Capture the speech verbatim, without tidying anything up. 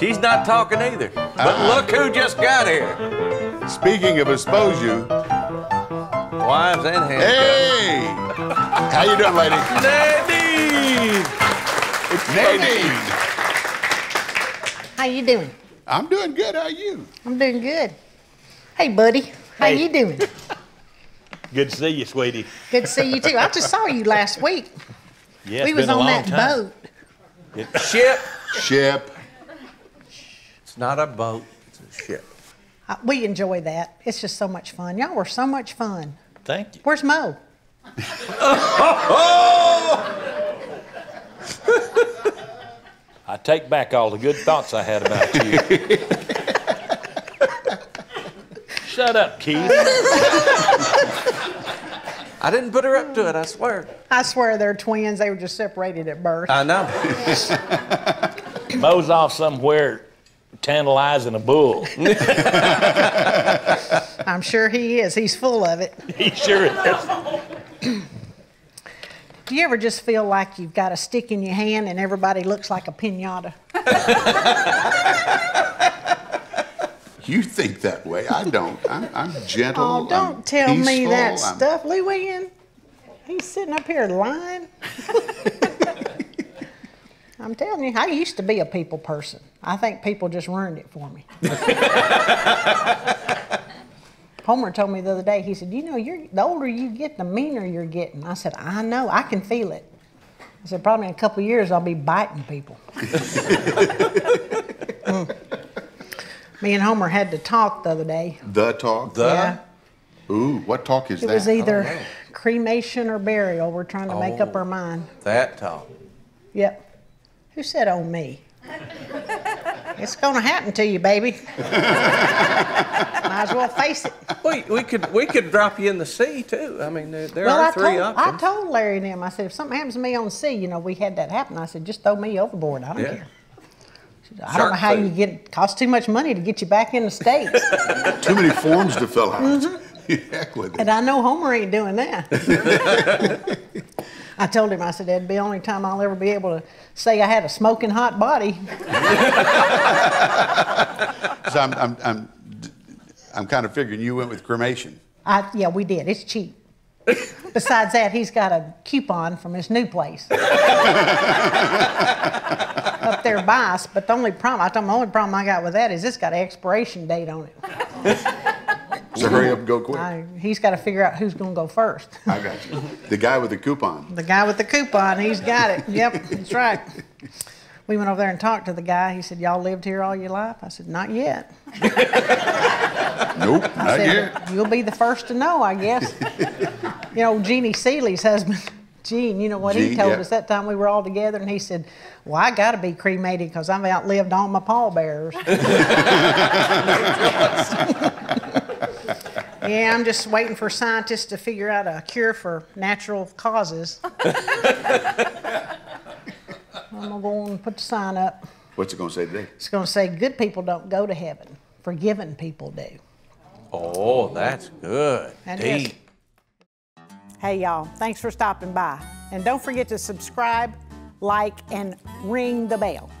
She's not talking either. But uh-uh. Look who just got here. Speaking of exposure. Wives and handcuffs. Hey! How you doing, lady? Nadine! It's Nadine! How you doing? I'm doing good. How are you? I'm doing good. Hey, buddy. How hey. you doing? Good to see you, sweetie. Good to see you, too. I just saw you last week. Yeah, we was on that time. boat. It, ship. Ship. It's not a boat. It's a ship. Uh, we enjoy that. It's just so much fun. Y'all were so much fun. Thank you. Where's Mo? I take back all the good thoughts I had about you. Shut up, Keith. I didn't put her up to it, I swear. I swear they're twins. They were just separated at birth. I know. Mo's off somewhere tantalizing a bull. I'm sure he is. He's full of it. He sure is. Do you ever just feel like you've got a stick in your hand and everybody looks like a piñata? You think that way. I don't. I'm, I'm gentle. Oh, don't I'm tell peaceful. me that I'm... stuff, Lee Wayne. He's sitting up here lying. I'm telling you, I used to be a people person. I think people just ruined it for me. Homer told me the other day, he said, you know, you're, the older you get, the meaner you're getting. I said, I know. I can feel it. I said, probably in a couple of years, I'll be biting people. mm. Me and Homer had the talk the other day. The talk? The? Yeah. Ooh, what talk is it that? It was either cremation or burial. We're trying to oh, make up our mind. That talk. Yep. Who said, oh, me? It's going to happen to you, baby. Might as well face it. We, we, could, we could drop you in the sea, too. I mean, there, there well, are I three told, options. I told Larry and him, I said, if something happens to me on the sea, you know, we had that happen. I said, just throw me overboard. I don't yeah. care. I don't know how you get it. Costs too much money to get you back in the States. Too many forms to fill out. Mm-hmm. Exactly. And I know Homer ain't doing that. I told him, I said, that'd be the only time I'll ever be able to say I had a smoking hot body. So I'm, I'm, I'm, I'm kind of figuring you went with cremation. I, yeah, we did. It's cheap. Besides that, he's got a coupon from his new place. Up there by us, but the only problem I told him the only problem I got with that is it's got an expiration date on it. So hurry up and go quick. I, he's got to figure out who's going to go first. I got you. The guy with the coupon. The guy with the coupon, he's got it. Yep, that's right. We went over there and talked to the guy. He said, y'all lived here all your life? I said, not yet. Nope, I not said, yet. You'll be the first to know, I guess. You know, Jeanie Seely's husband, Gene, you know what Gene, he told yep. us that time we were all together, and he said, well, I got to be cremated because I've outlived all my pallbearers. Yeah, I'm just waiting for scientists to figure out a cure for natural causes. I'm going to go on and put the sign up. What's it going to say today? It's going to say, good people don't go to heaven. Forgiven people do. Oh, that's good. That Deep. Is. Hey, y'all, thanks for stopping by. And don't forget to subscribe, like, and ring the bell.